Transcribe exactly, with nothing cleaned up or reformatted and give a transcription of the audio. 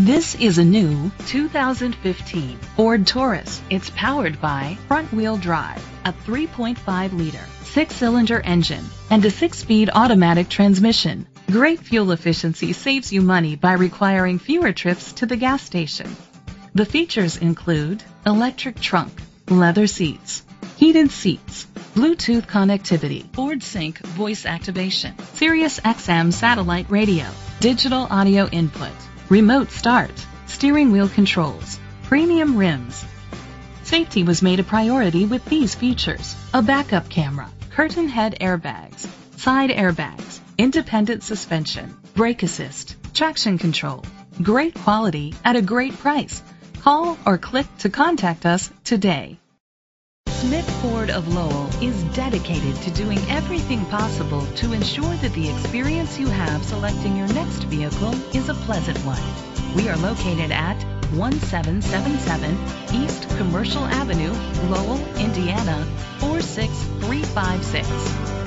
This is a new two thousand fifteen Ford Taurus. It's powered by front-wheel drive, a three point five liter, six-cylinder engine, and a six-speed automatic transmission. Great fuel efficiency saves you money by requiring fewer trips to the gas station. The features include electric trunk, leather seats, heated seats, Bluetooth connectivity, Ford Sync voice activation, Sirius X M satellite radio, digital audio input, remote start, steering wheel controls, premium rims. Safety was made a priority with these features: a backup camera, curtain head airbags, side airbags, independent suspension, brake assist, traction control. Great quality at a great price. Call or click to contact us today. Smith Ford of Lowell is dedicated to doing everything possible to ensure that the experience you have selecting your next vehicle is a pleasant one. We are located at seventeen seventy-seven East Commercial Avenue, Lowell, Indiana, four six three five six.